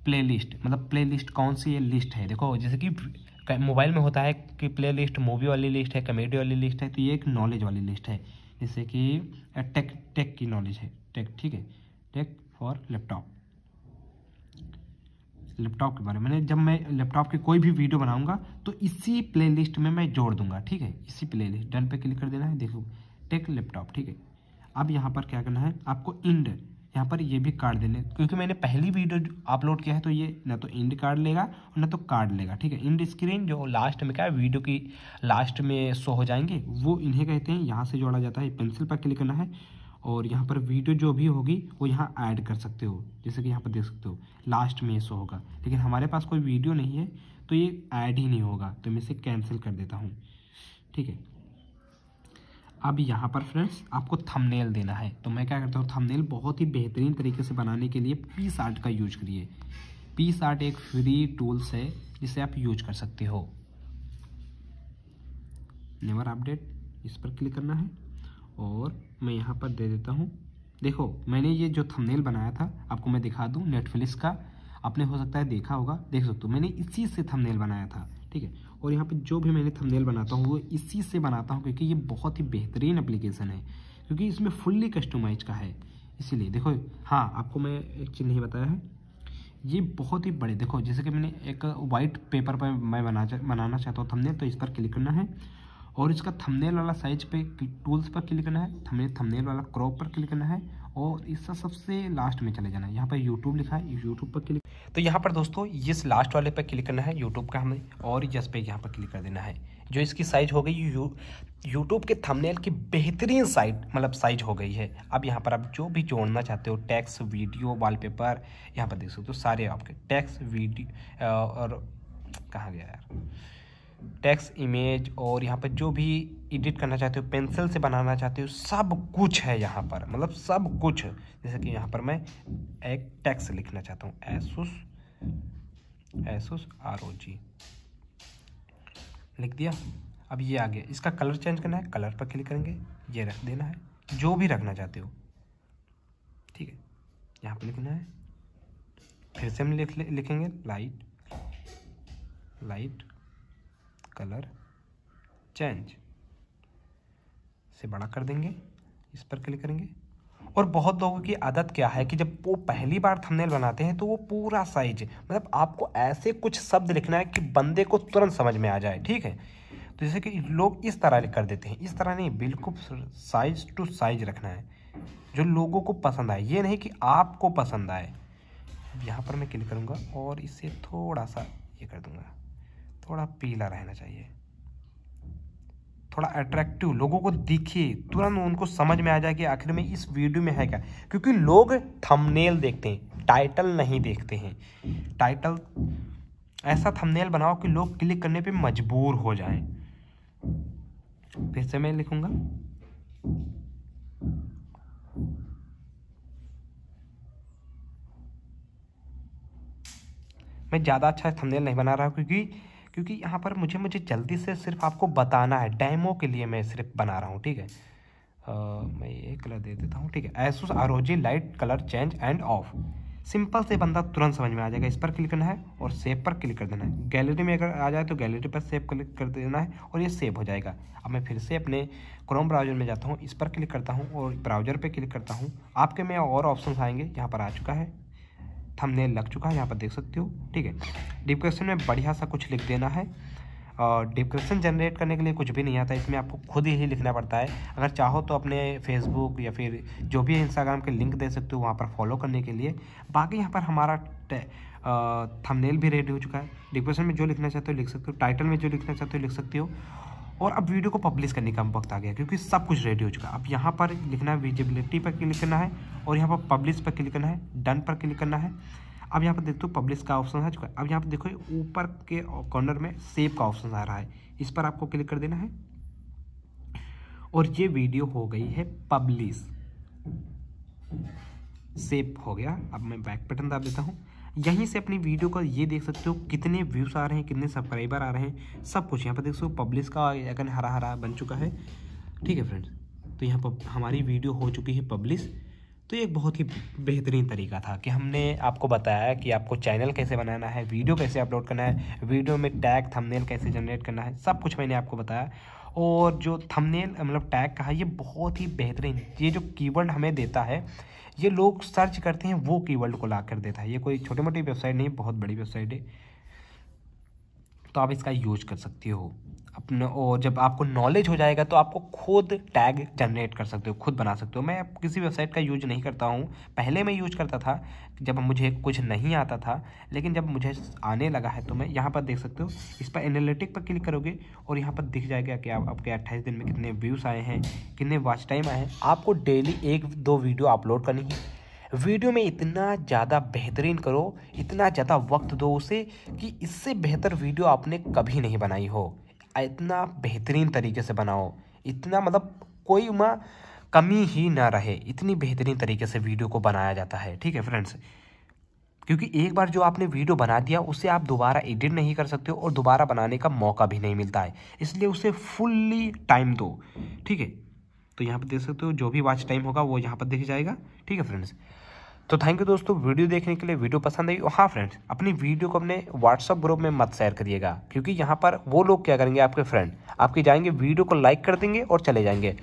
प्लेलिस्ट, मतलब प्लेलिस्ट कौन सी ये लिस्ट है। देखो जैसे कि मोबाइल में होता है कि प्लेलिस्ट मूवी वाली लिस्ट है, कॉमेडी वाली लिस्ट है, तो ये एक नॉलेज वाली लिस्ट है। जैसे कि टेक की नॉलेज है, टेक, ठीक है, टेक फॉर लैपटॉप के बारे में। जब मैं लैपटॉप की कोई भी वीडियो बनाऊंगा तो इसी प्लेलिस्ट में मैं जोड़ दूंगा, ठीक है, इसी प्लेलिस्ट। डन पे क्लिक कर देना है, देखो टेक लैपटॉप, ठीक है। अब यहाँ पर क्या करना है आपको, इंड, यहाँ पर ये भी कार्ड देने, क्योंकि मैंने पहली वीडियो अपलोड किया है तो ये ना तो इंड कार्ड लेगा और ना तो कार्ड लेगा, ठीक है। इंड स्क्रीन जो लास्ट में क्या है, वीडियो की लास्ट में शो हो जाएंगे, वो इन्हें कहते हैं। यहाँ से जोड़ा जाता है, पेंसिल पर क्लिक करना है और यहाँ पर वीडियो जो भी होगी वो यहाँ ऐड कर सकते हो। जैसे कि यहाँ पर देख सकते हो लास्ट में शो होगा, लेकिन हमारे पास कोई वीडियो नहीं है तो ये ऐड ही नहीं होगा, तो मैं इसे कैंसिल कर देता हूँ, ठीक है। अब यहाँ पर फ्रेंड्स आपको थंबनेल देना है, तो मैं क्या करता हूँ, थंबनेल बहुत ही बेहतरीन तरीके से बनाने के लिए पीस आर्ट का यूज करिए। पीस आर्ट एक फ्री टूल्स है जिसे आप यूज कर सकते हो। नेवर अपडेट, इस पर क्लिक करना है और मैं यहाँ पर दे देता हूँ। देखो मैंने ये जो थंबनेल बनाया था आपको मैं दिखा दूँ, नेटफ्लिक्स का, आपने हो सकता है देखा होगा, देख सकते हो मैंने इसी से थंबनेल बनाया था, ठीक है। और यहाँ पे जो भी मैंने थंबनेल बनाता हूँ वो इसी से बनाता हूँ क्योंकि ये बहुत ही बेहतरीन एप्लीकेशन है, क्योंकि इसमें फुल्ली कस्टमाइज का है। इसीलिए देखो, हाँ आपको मैं एक चीज़ नहीं बताया है, ये बहुत ही बड़े, देखो जैसे कि मैंने एक वाइट पेपर पर मैं बनाना चाहता हूँ थंबनेल, तो इस पर क्लिक करना है और इसका थंबनेल वाला साइज पे टूल्स पर क्लिक करना है, थंबनेल वाला क्रॉप पर क्लिक करना है और इसका सबसे लास्ट में चले जाना है। यहाँ पर YouTube लिखा है, YouTube पर क्लिक, तो यहाँ पर दोस्तों इस लास्ट वाले पर क्लिक करना है YouTube का हमें, और यस पे यहाँ पर क्लिक कर देना है। जो इसकी साइज हो गई यूट्यूब के थंबनेल की बेहतरीन साइज हो गई है। अब यहाँ पर आप जो भी जोड़ना चाहते हो, टैक्स, वीडियो, वॉलपेपर, यहाँ पर देख सकते हो सारे आपके टैक्स, वीडियो और कहाँ गया यार, टेक्स्ट, इमेज और यहाँ पर जो भी एडिट करना चाहते हो, पेंसिल से बनाना चाहते हो, सब कुछ है यहाँ पर, मतलब सब कुछ। जैसे कि यहाँ पर मैं एक टेक्स्ट लिखना चाहता हूँ, एसुस ROG लिख दिया। अब ये आ गया, इसका कलर चेंज करना है, कलर पर क्लिक करेंगे, ये रख देना है जो भी रखना चाहते हो, ठीक है। यहाँ पर लिखना है, फिर से हम लिखेंगे लाइट कलर चेंज से बड़ा कर देंगे, इस पर क्लिक करेंगे। और बहुत लोगों की आदत क्या है कि जब वो पहली बार थंबनेल बनाते हैं तो वो पूरा साइज, मतलब आपको ऐसे कुछ शब्द लिखना है कि बंदे को तुरंत समझ में आ जाए, ठीक है। तो जैसे कि लोग इस तरह कर देते हैं, इस तरह नहीं, बिल्कुल साइज टू साइज रखना है जो लोगों को पसंद आए, ये नहीं कि आपको पसंद आए। यहाँ पर मैं क्लिक करूँगा और इसे थोड़ा सा ये कर दूँगा, थोड़ा पीला रहना चाहिए, थोड़ा अट्रैक्टिव, लोगों को दिखे, तुरंत उनको समझ में आ जाए कि आखिर में इस वीडियो में है क्या। क्योंकि लोग थंबनेल देखते हैं, टाइटल नहीं देखते हैं। टाइटल ऐसा थंबनेल बनाओ कि लोग क्लिक करने पे मजबूर हो जाएं। फिर से मैं लिखूंगा मैं ज़्यादा अच्छा थंबनेल नहीं बना रहा हूँ क्योंकि यहाँ पर मुझे जल्दी से सिर्फ आपको बताना है, डेमो के लिए मैं सिर्फ बना रहा हूँ, ठीक है। मैं ये कलर दे देता हूँ, ठीक है, एसुस ROG light colour change and off, simple से बंदा तुरंत समझ में आ जाएगा। इस पर क्लिक करना है और सेव पर क्लिक कर देना है। गैलरी में अगर आ जाए तो गैलरी पर सेव क्लिक कर देना है और ये सेव हो जाएगा। अब मैं फिर से अपने क्रोम ब्राउज़र में जाता हूँ, इस पर क्लिक करता हूँ और ब्राउज़र पर क्लिक करता हूँ। आपके में और ऑप्शंस आएंगे, यहाँ पर आ चुका है थंबनेल, लग चुका है, यहाँ पर देख सकते हो, ठीक है। डिस्क्रिप्शन में बढ़िया सा कुछ लिख देना है, और डिस्क्रिप्शन जनरेट करने के लिए कुछ भी नहीं आता, इसमें आपको खुद ही लिखना पड़ता है। अगर चाहो तो अपने फेसबुक या फिर जो भी इंस्टाग्राम के लिंक दे सकते हो वहाँ पर फॉलो करने के लिए। बाकी यहाँ पर हमारा थंबनेल भी रेडी हो चुका है। डिस्क्रिप्शन में जो लिखना चाहते हो लिख सकते हो, टाइटल में जो लिखना चाहते हो लिख सकते हो। और अब वीडियो को पब्लिश करने का वक्त आ गया क्योंकि सब कुछ रेडी हो चुका है। अब यहाँ पर लिखना है, विजिबिलिटी पर क्लिक करना है और यहाँ पर पब्लिश पर क्लिक करना है, डन पर क्लिक करना है। अब यहाँ पर देखते हो पब्लिश का ऑप्शन आ चुका है। अब यहाँ पर देखो ऊपर के कॉर्नर में सेव का ऑप्शन आ रहा है, इस पर आपको क्लिक कर देना है और ये वीडियो हो गई है पब्लिश, सेव हो गया। अब मैं बैक बटन दाब देता हूँ, यहीं से अपनी वीडियो का ये देख सकते हो कितने व्यूज़ आ रहे हैं, कितने सब्सक्राइबर आ रहे हैं, सब कुछ यहाँ पर देख सकते हो। पब्लिश का आइकन हरा हरा बन चुका है, ठीक है फ्रेंड्स। तो यहाँ पर हमारी वीडियो हो चुकी है पब्लिश। तो ये एक बहुत ही बेहतरीन तरीका था कि हमने आपको बताया कि आपको चैनल कैसे बनाना है, वीडियो कैसे अपलोड करना है, वीडियो में टैग थंबनेल कैसे जनरेट करना है, सब कुछ मैंने आपको बताया। और जो थंबनेल मतलब टैग का है ये बहुत ही बेहतरीन, ये जो कीवर्ड हमें देता है ये लोग सर्च करते हैं वो कीवर्ड को ला कर देता है। ये कोई छोटी मोटी वेबसाइट नहीं, बहुत बड़ी वेबसाइट है, तो आप इसका यूज कर सकते हो अपना। और जब आपको नॉलेज हो जाएगा तो आपको खुद टैग जनरेट कर सकते हो, खुद बना सकते हो। मैं किसी वेबसाइट का यूज नहीं करता हूँ, पहले मैं यूज करता था जब मुझे कुछ नहीं आता था, लेकिन जब मुझे आने लगा है तो मैं यहाँ पर देख सकते हो, इस पर एनालिटिक पर क्लिक करोगे और यहाँ पर दिख जाएगा कि आपके 28 दिन में कितने व्यूज़ आए हैं, कितने वॉच टाइम आए हैं। आपको डेली 1-2 वीडियो अपलोड करनी है। वीडियो में इतना ज़्यादा बेहतरीन करो, इतना ज़्यादा वक्त दो उसे कि इससे बेहतर वीडियो आपने कभी नहीं बनाई हो। इतना बेहतरीन तरीके से बनाओ, इतना मतलब कोई कमी ही ना रहे, इतनी बेहतरीन तरीके से वीडियो को बनाया जाता है, ठीक है फ्रेंड्स। क्योंकि एक बार जो आपने वीडियो बना दिया उसे आप दोबारा एडिट नहीं कर सकते हो और दोबारा बनाने का मौका भी नहीं मिलता है, इसलिए उसे फुल्ली टाइम दो, ठीक है। तो यहाँ पर देख सकते हो जो भी वॉच टाइम होगा वो यहाँ पर दिख जाएगा, ठीक है फ्रेंड्स। तो थैंक यू दोस्तों वीडियो देखने के लिए, वीडियो पसंद आई। हाँ फ्रेंड्स, अपनी वीडियो को अपने व्हाट्सअप ग्रुप में मत शेयर करिएगा, क्योंकि यहाँ पर वो लोग क्या करेंगे, आपके फ्रेंड आपके जाएंगे, वीडियो को लाइक कर देंगे और चले जाएंगे,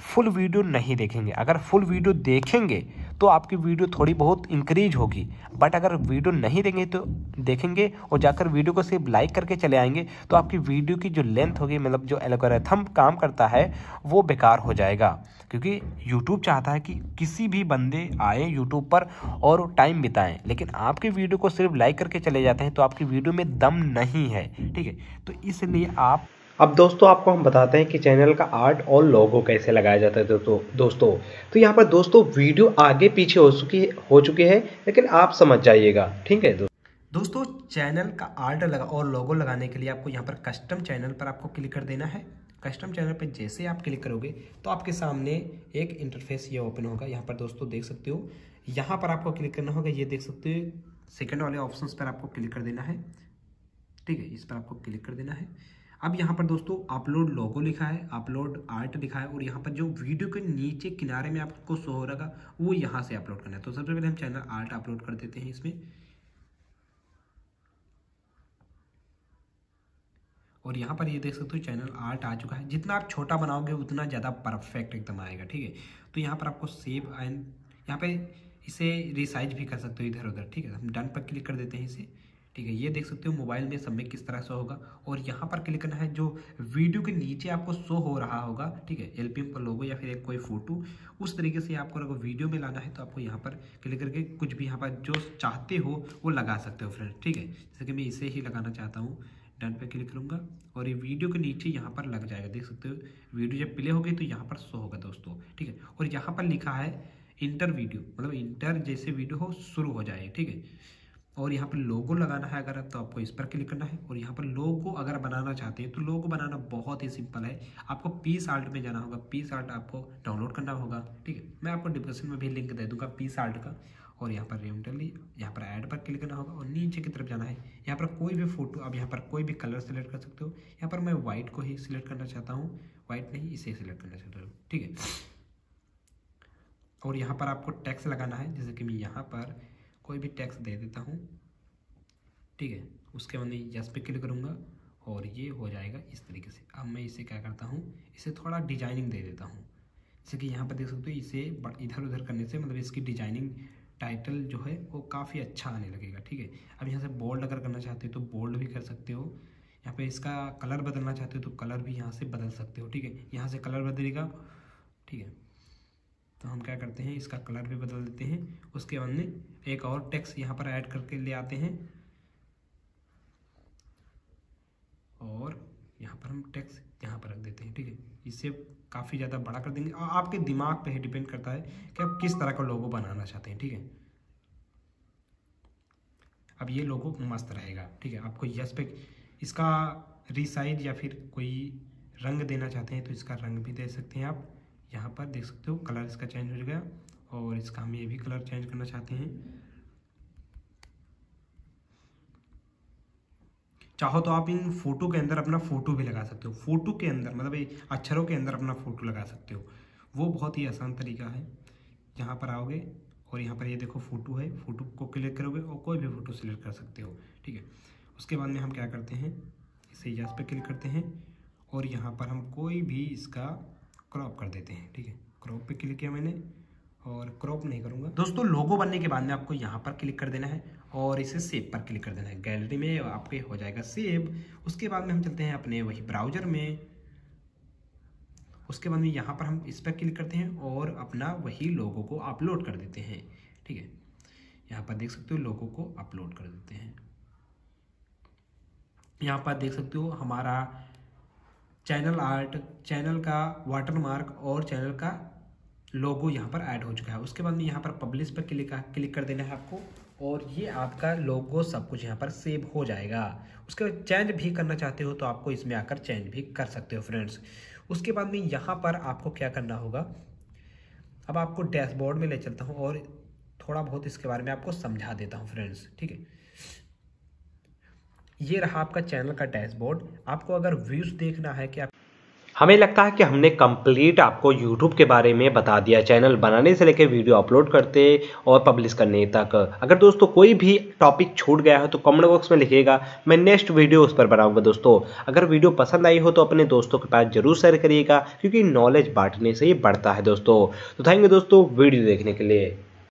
फुल वीडियो नहीं देखेंगे। अगर फुल वीडियो देखेंगे तो आपकी वीडियो थोड़ी बहुत इंक्रीज होगी, बट अगर वीडियो नहीं देंगे तो देखेंगे और जाकर वीडियो को सिर्फ लाइक करके चले आएंगे तो आपकी वीडियो की जो लेंथ होगी, मतलब जो एल्गोरिथम काम करता है वो बेकार हो जाएगा। क्योंकि YouTube चाहता है कि किसी भी बंदे आए YouTube पर और टाइम बिताएं, लेकिन आपकी वीडियो को सिर्फ लाइक करके चले जाते हैं तो आपकी वीडियो में दम नहीं है, ठीक है। तो इसलिए आप अब दोस्तों आपको हम बताते हैं कि चैनल का आर्ट और लोगो कैसे लगाया जाता है। दोस्तों तो यहाँ पर दोस्तों वीडियो आगे पीछे हो चुकी है, लेकिन आप समझ जाइएगा, ठीक है दोस्तों। चैनल का आर्ट लगा और लोगो लगाने के लिए आपको यहाँ पर कस्टम चैनल पर आपको क्लिक कर देना है। कस्टम चैनल पर जैसे आप क्लिक करोगे तो आपके सामने एक इंटरफेस ये ओपन होगा। यहाँ पर दोस्तों देख सकते हो, यहाँ पर आपको क्लिक करना होगा। ये देख सकते हो सेकंड वाले ऑप्शंस पर आपको क्लिक कर देना है। ठीक है, इस पर आपको क्लिक कर देना है। अब यहाँ पर दोस्तों अपलोड लोगो लिखा है, अपलोड आर्ट लिखा है और यहाँ पर जो वीडियो के नीचे किनारे में आपको शो हो रहा है वो यहाँ से अपलोड करना है। तो सबसे पहले हम चैनल आर्ट अपलोड कर देते हैं इसमें और यहाँ पर ये देख सकते हो चैनल आर्ट आ चुका है। जितना आप छोटा बनाओगे उतना ज़्यादा परफेक्ट एकदम आएगा। ठीक है, तो यहाँ पर आपको सेव एंड यहाँ पे इसे रिसाइज भी कर सकते हो इधर उधर। ठीक है, हम डन पर क्लिक कर देते हैं इसे। ठीक है, ये देख सकते हो मोबाइल में सब में किस तरह से होगा और यहाँ पर क्लिक करना है जो वीडियो के नीचे आपको शो हो रहा होगा। ठीक है, एलपीएम पर लोगो या फिर एक कोई फोटो उस तरीके से आपको अगर वीडियो में लाना है तो आपको यहाँ पर क्लिक करके कुछ भी यहाँ पर जो चाहते हो वो लगा सकते हो फ्रेंड। ठीक है, जैसे कि मैं इसे ही लगाना चाहता हूँ, डन पे क्लिक करूँगा और ये वीडियो के नीचे यहाँ पर लग जाएगा। देख सकते हो वीडियो जब प्ले होगी तो यहाँ पर शो होगा दोस्तों। ठीक है, और यहाँ पर लिखा है इंटर वीडियो, मतलब इंटर जैसे वीडियो हो शुरू हो जाए। ठीक है, और यहाँ पर लोगो लगाना है अगर तो आपको इस पर क्लिक करना है और यहाँ पर लोगो अगर बनाना चाहते हैं तो लोगो बनाना बहुत ही सिंपल है। आपको पीस आर्ट में जाना होगा, पीस आर्ट आपको डाउनलोड करना होगा। ठीक है, मैं आपको डिस्क्रिप्शन में भी लिंक दे दूँगा पीस आर्ट का। और यहाँ पर रेमटली यहाँ पर ऐड पर क्लिक करना होगा और नीचे की तरफ जाना है। यहाँ पर कोई भी फोटो, आप यहाँ पर कोई भी कलर सेलेक्ट कर सकते हो। यहाँ पर मैं वाइट को ही सिलेक्ट करना चाहता हूँ, वाइट नहीं इसे सिलेक्ट करना चाहता हूँ। ठीक है, और यहाँ पर आपको टैक्स लगाना है, जैसे कि मैं यहाँ पर कोई भी टैक्स दे देता हूँ। ठीक है, उसके बाद मैं यस पे क्लिक करूँगा और ये हो जाएगा इस तरीके से। अब मैं इसे क्या करता हूँ, इसे थोड़ा डिजाइनिंग दे देता हूँ, जैसे कि यहाँ पर देख सकते हो। इसे इधर उधर करने से मतलब इसकी डिजाइनिंग टाइटल जो है वो काफ़ी अच्छा आने लगेगा। ठीक है, अब यहाँ से बोल्ड अगर करना चाहते हो तो बोल्ड भी कर सकते हो। यहाँ पे इसका कलर बदलना चाहते हो तो कलर भी यहाँ से बदल सकते हो। ठीक है, यहाँ से कलर बदलेगा। ठीक है, तो हम क्या करते हैं इसका कलर भी बदल देते हैं। उसके बाद में एक और टेक्स्ट यहाँ पर ऐड करके ले आते हैं और यहाँ पर हम टेक्स्ट यहाँ पर रख देते हैं। ठीक है, इससे काफ़ी ज़्यादा बड़ा कर देंगे। आपके दिमाग पे डिपेंड करता है कि आप किस तरह का लोगो बनाना चाहते हैं। ठीक है, अब ये लोगो मस्त रहेगा। ठीक है, आपको यस पे इसका रिसाइज या फिर कोई रंग देना चाहते हैं तो इसका रंग भी दे सकते हैं आप। यहाँ पर देख सकते हो कलर इसका चेंज हो गया और इसका हम ये भी कलर चेंज करना चाहते हैं। चाहो तो आप इन फोटो के अंदर अपना फोटो भी लगा सकते हो, फोटो के अंदर मतलब अक्षरों के अंदर अपना फोटो लगा सकते हो। वो बहुत ही आसान तरीका है। यहाँ पर आओगे और यहाँ पर ये देखो फोटो है, फोटो को क्लिक करोगे और कोई भी फोटो सिलेक्ट कर सकते हो। ठीक है, उसके बाद में हम क्या करते हैं इसे यस पे क्लिक करते हैं और यहाँ पर हम कोई भी इसका क्रॉप कर देते हैं। ठीक है, क्रॉप पे क्लिक किया मैंने और क्रॉप नहीं करूँगा दोस्तों। लोगो बनने के बाद में आपको यहाँ पर क्लिक कर देना है और इसे सेव पर क्लिक कर देना है। गैलरी में आपके हो जाएगा सेव। उसके बाद में हम चलते हैं अपने वही ब्राउज़र में। उसके बाद में यहाँ पर हम इस पर क्लिक करते हैं और अपना वही लोगो को अपलोड कर देते हैं। ठीक है, यहाँ पर देख सकते हो लोगो को अपलोड कर देते हैं। यहाँ पर देख सकते हो हमारा चैनल आर्ट, चैनल का वाटरमार्क और चैनल का लोगो यहाँ पर ऐड हो चुका है। उसके बाद में यहाँ पर पब्लिश पर क्लिक कर देना है आपको और ये आपका लोगो सब कुछ यहाँ पर सेव हो जाएगा। उसके बाद चेंज भी करना चाहते हो तो आपको इसमें आकर चेंज भी कर सकते हो फ्रेंड्स। उसके बाद में यहाँ पर आपको क्या करना होगा, अब आपको डैशबोर्ड में ले चलता हूँ और थोड़ा बहुत इसके बारे में आपको समझा देता हूँ फ्रेंड्स। ठीक है, ये रहा आपका चैनल का डैशबोर्ड। आपको अगर व्यूज़ देखना है कि आप हमें लगता है कि हमने कंप्लीट आपको YouTube के बारे में बता दिया, चैनल बनाने से लेकर वीडियो अपलोड करते और पब्लिश करने तक। अगर दोस्तों कोई भी टॉपिक छूट गया हो तो कमेंट बॉक्स में लिखिएगा, मैं नेक्स्ट वीडियो उस पर बनाऊंगा। दोस्तों अगर वीडियो पसंद आई हो तो अपने दोस्तों के पास जरूर शेयर करिएगा, क्योंकि नॉलेज बांटने से ही बढ़ता है दोस्तों। तो थैंक यू दोस्तों वीडियो देखने के लिए।